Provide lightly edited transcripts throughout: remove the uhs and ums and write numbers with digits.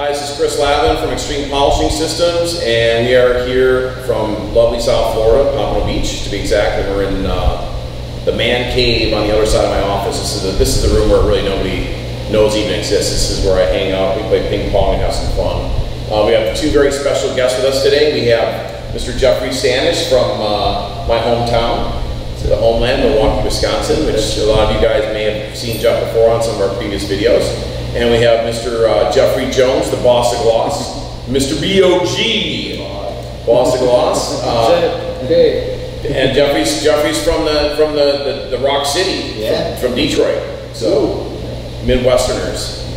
Hi, this is Chris Lavin from Extreme Polishing Systems, and we are here from lovely South Florida, Pompano Beach to be exact. And we're in the man cave on the other side of my office. This is the room where really nobody knows even exists. This is where I hang out, we play ping pong and have some fun. We have two very special guests with us today. We have Mr. Jeffrey Stanish from my hometown, the homeland, Milwaukee, Wisconsin, which a lot of you guys may have seen Jeff before on some of our previous videos. And we have Mr. Jeffrey Jones, the boss of Gloss, Mr. B.O.G., boss of Gloss. And Jeffrey's from the Rock City, yeah. from Detroit, so Midwesterners.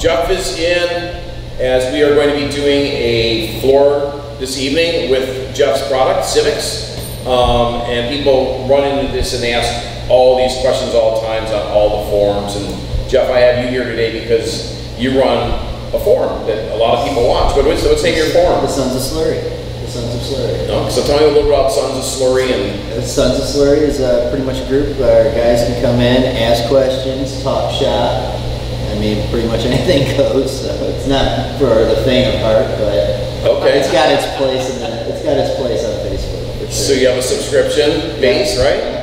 Jeff is in, as we are going to be doing a floor this evening with Jeff's product, Simix. And people run into this and they ask all these questions all the time on all the forums. And Jeff, I have you here today because you run a forum that a lot of people watch. What's the name of your forum? The Sons of Slurry. The Sons of Slurry. No? So tell me a little about Sons of Slurry. And the Sons of Slurry is pretty much a group where guys can come in, ask questions, talk shop. I mean, pretty much anything goes. So it's not for the faint of heart, but okay. It's got its place. It's got its place on Facebook. For sure. So you have a subscription base, right?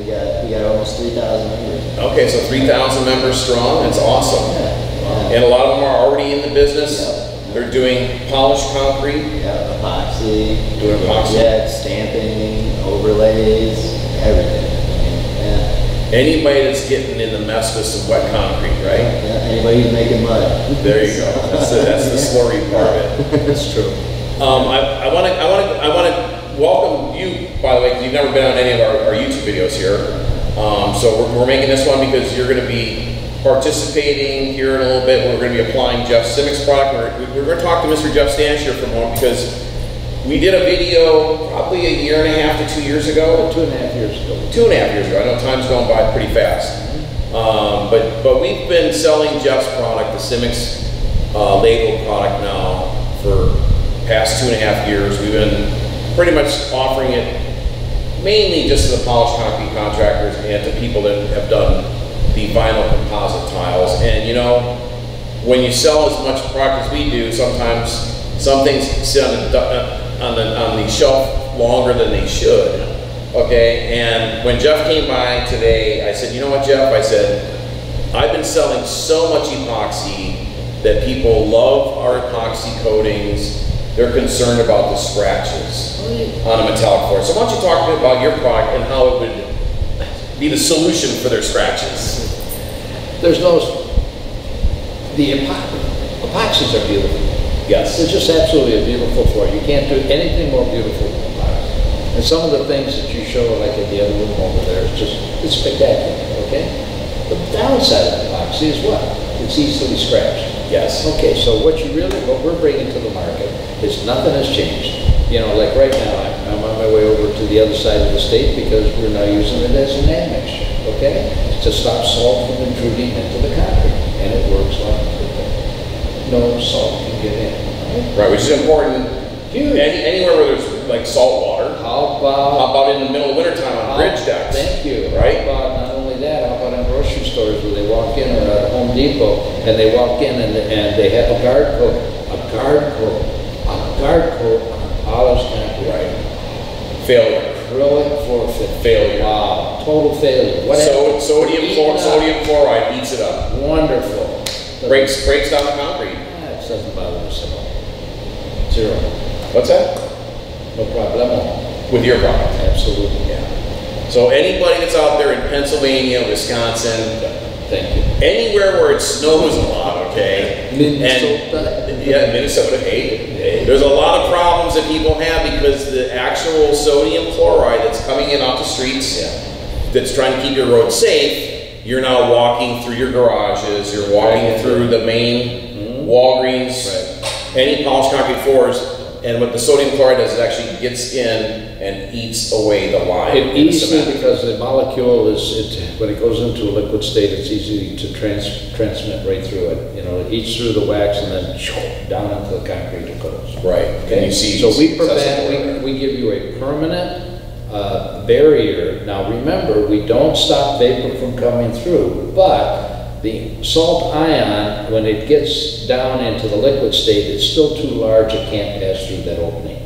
Yeah. We got almost 3,000 members. Okay, so 3,000 members strong, that's awesome. Yeah. And a lot of them are already in the business. Yep. They're doing polished concrete. Yeah, epoxy. Doing epoxy. Yeah, stamping, overlays, everything. Yeah. Anybody that's getting in the mess with some wet concrete, right? Yeah, anybody who's making mud. There you go. That's the slurry part of it. That's true. I want to welcome you, by the way, because you've never been on any of our YouTube videos here. So we're making this one because you're going to be participating here in a little bit. We're going to be applying Jeff Simix product. We're going to talk to Mr. Jeff Stanish here for a moment because we did a video probably a year and a half to 2 years ago. 2.5 years ago. 2.5 years ago. I know time's going by pretty fast. But we've been selling Jeff's product, the Simix label product, now for past 2.5 years. We've been pretty much offering it mainly just to the polished concrete contractors and to people that have done the vinyl composite tiles. And you know, when you sell as much product as we do, sometimes some things sit on the shelf longer than they should, okay? And when Jeff came by today, I said, you know what, Jeff? I said, I've been selling so much epoxy that people love our epoxy coatings. They're concerned about the scratches on a metallic floor. So why don't you talk to me about your product and how it would be the solution for their scratches? There's no, the epoxies are beautiful. Yes. It's just absolutely a beautiful floor. You can't do anything more beautiful than epoxy. And some of the things that you show, like in the other room over there, it's just, it's spectacular, okay? The downside of epoxy is what? It's easily scratched. Yes. Okay, so what we're bringing to the market is nothing has changed. You know, like right now, I'm on my way over to the other side of the state because we're now using it as an admixture, okay? To stop salt from intruding into the concrete, and it works on it. No salt can get in. Right, which is important. Huge. Anywhere where there's like salt water. How about in the middle of wintertime on bridge decks? Thank you. Right? How about not only that, how about in grocery stores where they walk in, or at Home Depot, and they walk in and they have a guard coat, a guard coat, a guard coat on polished concrete. Right. Failure. Acrylic forfeit. Failure. Wow. Total failure. What so, sodium chloride eats it up. Wonderful. Breaks down the concrete. Yeah, it doesn't bother us at all. Zero. What's that? No problem. With your product. Absolutely, yeah. So anybody that's out there in Pennsylvania, Wisconsin, thank you. Anywhere where it snows a lot, okay? Minnesota. And, yeah, Minnesota, hey. There's a lot of problems that people have because the actual sodium chloride that's coming in off the streets, yeah. that's trying to keep your road safe, you're now walking through your garages, you're walking through the main Walgreens, right. any polished concrete floors. And what the sodium chloride does is it actually gets in and eats away the lime. It eats it because the molecule is, when it goes into a liquid state, it's easy to transmit right through it. You know, it eats through the wax and then down into the concrete it goes. Right. Okay. And you see. So we prevent. We give you a permanent barrier. Now remember, we don't stop vapor from coming through, but The salt ion, when it gets down into the liquid state, it's still too large. It can't pass through that opening.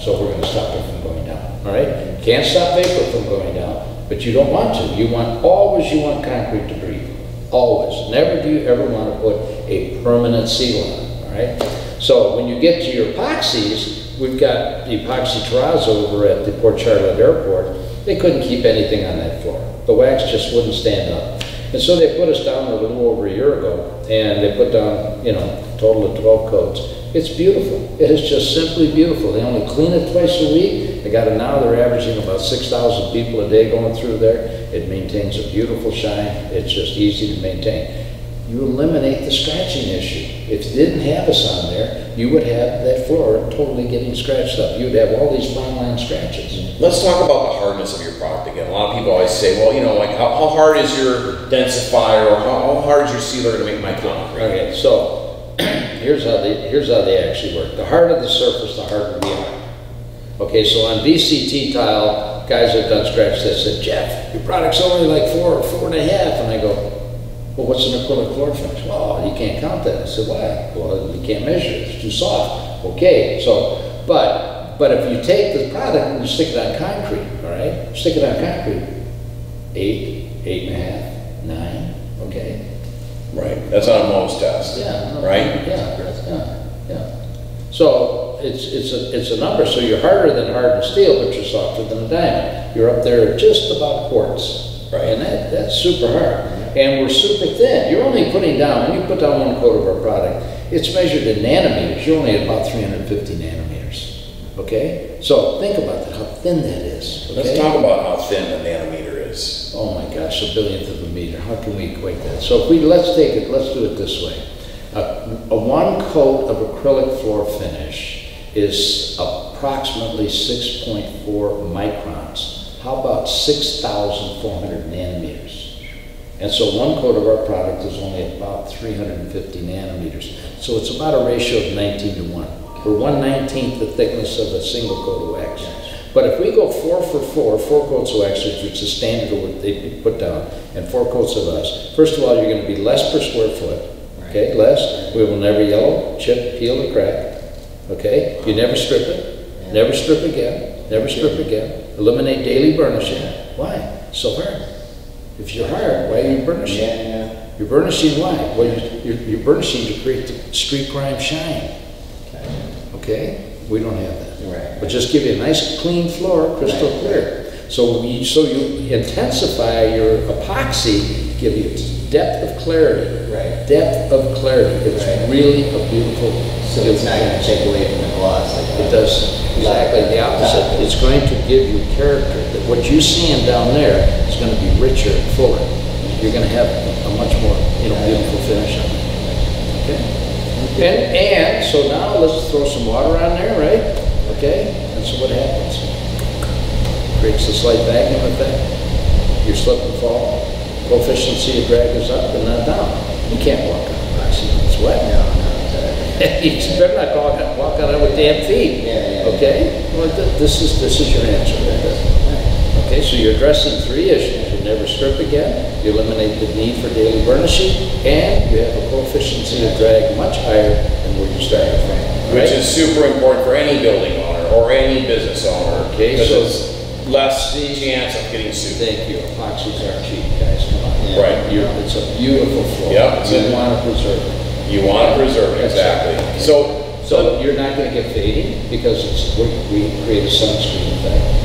So we're going to stop it from going down. All right? Can't stop vapor from going down, but you don't want to. You want concrete to breathe. Always. Never do you ever want to put a permanent seal on it. All right? So when you get to your epoxies, we've got the epoxy terrazzo over at the Port Charlotte airport. They couldn't keep anything on that floor. The wax just wouldn't stand up. And so they put us down a little over a year ago, and they put down, you know, a total of 12 coats. It's beautiful. It is just simply beautiful. They only clean it twice a week. They got it now. They're averaging about 6,000 people a day going through there. It maintains a beautiful shine. It's just easy to maintain. You eliminate the scratching issue. If you didn't have us on there, you would have that floor totally getting scratched up. You'd have all these fine line scratches. Let's talk about the hardness of your product again. A lot of people always say, well, you know, like how hard is your densifier, or how hard is your sealer to make my concrete? Okay, so here's how they actually work. The harder the surface, the harder we are. Okay, so on VCT tile, guys have done scratch that said, Jeff, your product's only like 4 or 4.5, and I go, well, what's an acrylic floor finish? Well, you can't count that. I said, why? Well, you can't measure it. It's too soft. Okay, so, but if you take the product and you stick it on concrete, all right? Stick it on concrete. 8, 8.5, 9, okay? Right, that's on a Mohs test. Yeah. No, right? Yeah. So it's a number, so you're harder than hardened steel, but you're softer than a diamond. You're up there just about quartz, right? And that's super hard. And we're super thin. You're only putting down, when you put down one coat of our product, it's measured in nanometers. You're only at about 350 nanometers, okay? So think about that, how thin that is. Okay? Let's talk about how thin a nanometer is. Oh my gosh, a billionth of a meter. How can we equate that? So if we, let's do it this way. A one coat of acrylic floor finish is approximately 6.4 microns. How about 6,400 nanometers? And so one coat of our product is only about 350 nanometers. So it's about a ratio of 19:1. We're 1/19th the thickness of a single coat of wax. But if we go 4 for 4 coats of wax, which is the standard of what they put down, and 4 coats of us, first of all, you're gonna be less per square foot, okay? Less, we will never yellow, chip, peel, or crack, okay? You never strip it, never strip again, never strip again. Eliminate daily burnishing. Why? So hard. If you're hard, why are you burnishing? Yeah. You're burnishing why? Well, you're burnishing to create the street grime shine. Okay? We don't have that. Right. But just give you a nice clean floor, crystal clear. So you intensify your epoxy, give you depth of clarity. Right. Depth of clarity. It's really a beautiful. So it's not going to take away from the gloss. It does exactly the opposite. It's going to give you character. What you're seeing down there is going to be richer and fuller. You're going to have a much more, you know, beautiful finish on it. Okay? And so now let's throw some water on there, right? Okay? And so what happens? Creates a slight vacuum effect. Your slip and fall proficiency of drag is up and not down. You can't walk on the box. It's wet now. You better not walk on it with damp feet. Okay? Well, this is your answer. Okay, so you're addressing 3 issues. You never strip again, you eliminate the need for daily burnishing, and you have a coefficient of drag much higher than where you started from. Right? Which is super important for any building owner or any business owner. Okay, so there's less chance of getting sued. Thank you. Epoxies are cheap, guys. Come on. Yeah. Right. It's a beautiful floor. Yep. You want to preserve it. You want to preserve it, exactly. Okay. So you're not going to get fading because we create a sunscreen effect.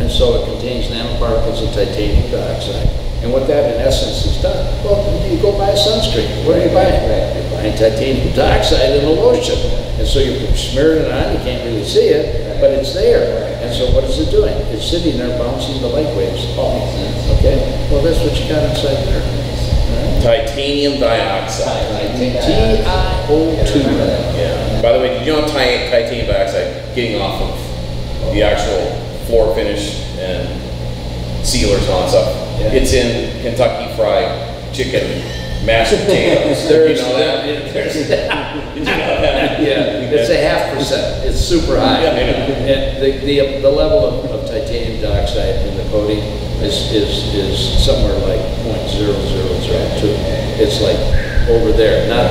And so it contains nanoparticles of titanium dioxide. And what that, in essence, is done. Well, you go buy a sunscreen. What are you buying? You're buying titanium dioxide in a lotion. And so you're smearing it on. You can't really see it, but it's there. And so what is it doing? It's sitting there bouncing the light waves. Oh, okay. Well, that's what you got inside there. Right. Titanium dioxide. TiO2. Yeah. By the way, did you know titanium dioxide getting off of the actual floor finish and sealers and all that stuff? Yeah. It's in Kentucky Fried Chicken, mashed potatoes. Did you know that? Did you know that? Yeah, it's a 0.5%. It's super high. Yeah, I know. And the level of titanium dioxide in the coating is somewhere like 0.0002. It's like over there, not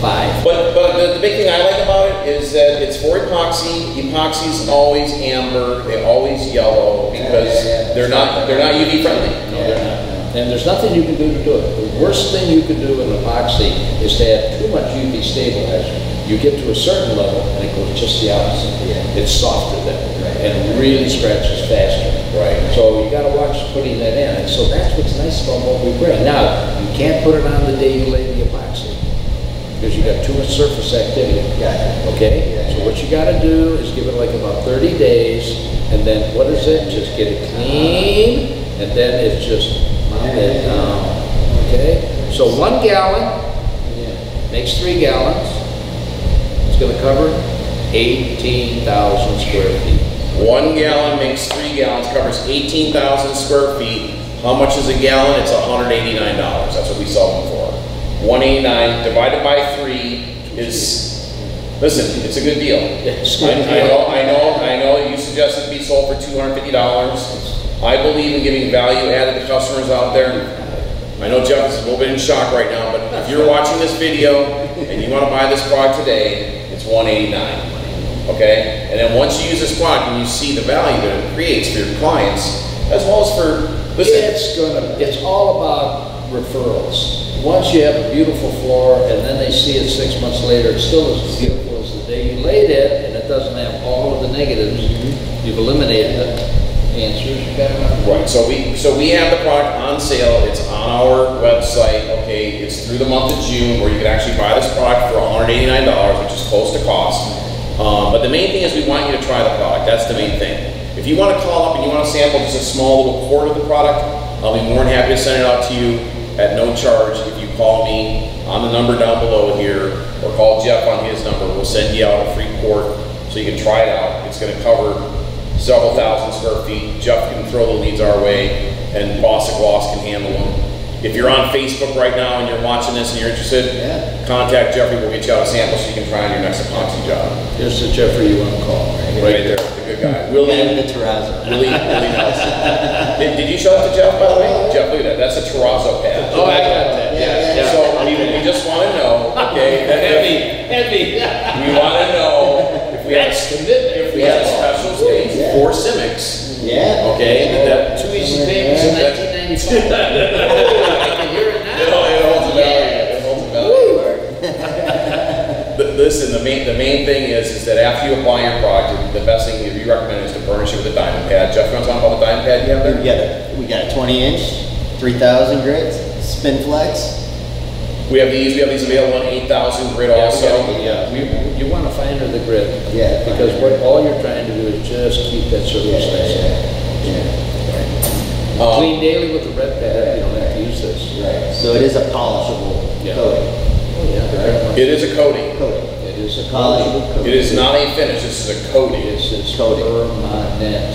0.5. But the big thing I like about it is that it's for epoxy. Epoxy is always amber. They always yellow because they're not UV friendly. No, they're not. And there's nothing you can do to do it. The worst thing you can do in epoxy is to have too much UV stabilizer. You get to a certain level and it goes just the opposite. Yeah. It's softer then, right, and really scratches faster. Right. So you got to watch putting that in. And so that's what's nice about what we bring. Now, you can't put it on the day you lay the epoxy because you got too much surface activity. Yeah. Okay? Yeah. So what you got to do is give it like about 30 days and then what is it? Just get it clean and then it's just... And, okay, so 1 gallon makes 3 gallons. It's going to cover 18,000 square feet. 1 gallon makes 3 gallons, covers 18,000 square feet. How much is a gallon? It's $189. That's what we sell them for. 189 divided by 3 is. Listen, it's a good deal. I know. You suggested it be sold for $250. I believe in giving value added to customers out there. I know Jeff is a little bit in shock right now, but if you're watching this video and you want to buy this product today, it's $189. Okay? And then once you use this product and you see the value that it creates for your clients, as well as for... Listen, it's all about referrals. Once you have a beautiful floor and then they see it 6 months later, it's still as beautiful as the day you laid it and it doesn't have all of the negatives, you've eliminated it. Right. So we have the product on sale. It's on our website. Okay. It's through the month of June, where you can actually buy this product for $189, which is close to cost. But the main thing is we want you to try the product. That's the main thing. If you want to call up and you want to sample just a small little quart of the product, I'll be more than happy to send it out to you at no charge. If you call me on the number down below here, or call Jeff on his number, we'll send you out a free quart so you can try it out. It's going to cover several thousand square feet. Jeff can throw the leads our way, and Boss of Gloss can handle them. If you're on Facebook right now and you're watching this and you're interested, contact Jeffrey. We'll get you out a sample so you can try on your next epoxy job. Here's the Jeffrey you want to call. Right there, the good guy. Willie Nelson. Did you show it to Jeff, by the way? Jeff, look at that. That's a terrazzo pad. Oh, I got that. Yeah. So we just want to know, okay? Heavy. We want to know if we have a special stage for Simix. Yeah. Okay. That 2 weeks things in 1995. I can hear it now. It holds a value. It holds a value. But listen, the main thing is that after you apply your product, the best thing we recommend is to burnish it with a diamond pad. Jeff, you want to talk about the diamond pad you have there? Yeah. We got a 20-inch, 3,000 grit, spin flex. We have these available on 8,000 grit also. Yeah. You want to finer the grit. Yeah. Because all you're trying to do is just keep that surface nice. Yeah. Clean daily with the red pad. You don't have to use this. Right. So it is a polishable coating. Yeah. Right. It is a coating. It is a polishable coating. It is not a finish. This is a coating. This is coating. Permanent.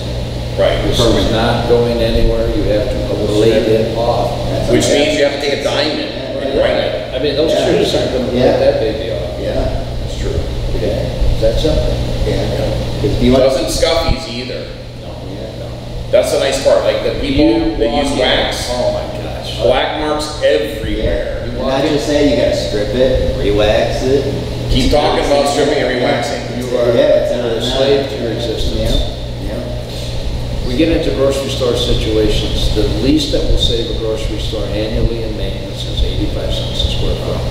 Right. This is not going anywhere. You have to lay it off. Which means you have to take a diamond. Right. I mean, those shoes aren't going to let that baby off. Yeah, that's true. Yeah, that's something. Yeah. It doesn't scuff easy either. No. Yeah. No. That's the nice part. Like the people that use wax. Oh my gosh. Black marks everywhere. Yeah. Not just saying you got to strip it, re-wax it. Keep talking about stripping and re-waxing. You are a slave to your existence. Yeah. Yeah. We get into grocery store situations. The least that will save a grocery store annually in maintenance is 5 cents a square foot,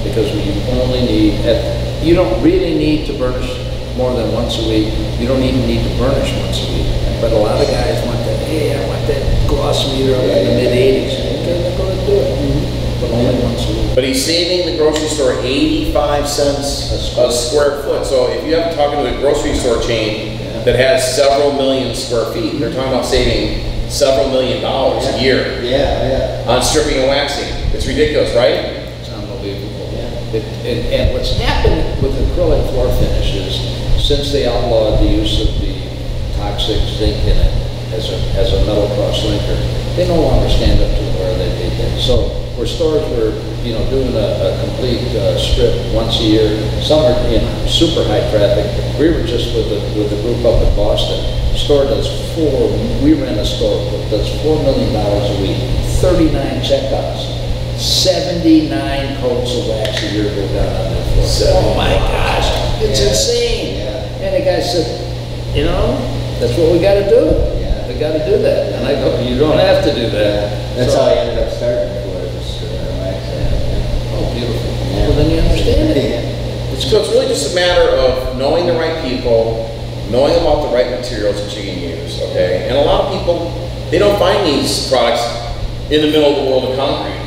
because you only need, you don't really need to burnish more than once a week. You don't even need to burnish once a week. But a lot of guys want that, hey, I want that gloss meter up in the mid-80s. Okay, they're going to do it, but only once a week. But he's saving the grocery store 85 cents a square foot. So if you haven't talked to the grocery store chain that has several million square feet, they're talking about saving several $1 million a year on stripping and waxing. It's ridiculous, right? It's unbelievable. Yeah. And what's happened with acrylic floor finishes, since they outlawed the use of the toxic zinc in it as a metal cross linker, They no longer stand up to where they did. So where stores were, you know, doing a complete strip once a year, some are, you know, super high traffic. We were just with a group up in Boston. Store does $4 million a week, 39 checkouts, 79 coats of wax a year go down on that floor. Oh my gosh, it's insane. Yeah. And the guy said, you know, that's what we got to do. Yeah. We got to do that. And I go, you don't have to do that. Yeah. That's so how I ended up starting for it. Yeah. Oh, beautiful. Yeah. Well, then you understand it. Yeah. It's so it's really just a matter of knowing the right people, knowing about the right materials that you can use. Okay. And a lot of people, they don't find these products in the middle of the world of concrete.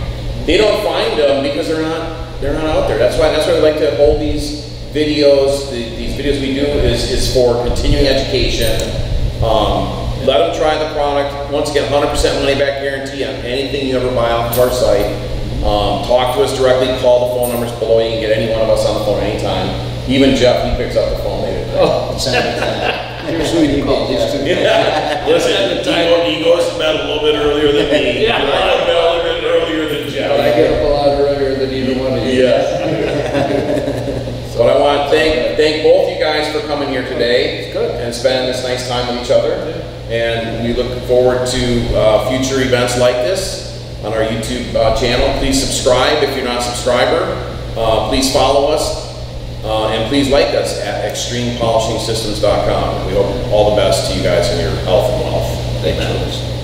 They don't find them because they're not out there. That's why we like to hold these videos. These videos we do is for continuing education. Let them try the product. Once again, 100% money back guarantee on anything you ever buy off of our site. Talk to us directly. Call the phone numbers below. You can get any one of us on the phone anytime. Even Jeff, he picks up the phone later. Oh, here's who you call. These two. Yeah. Listen, Ego goes to bed a little bit earlier than me. Yeah. I go to bed earlier than Jeff. I get up a lot earlier than either one of you. Yeah. So but I want to thank both you guys for coming here today and spending this nice time with each other. And we look forward to future events like this on our YouTube channel. Please subscribe if you're not a subscriber. Please follow us. And please like us at extremepolishingsystems.com. We hope all the best to you guys in your health and wealth. Thank you.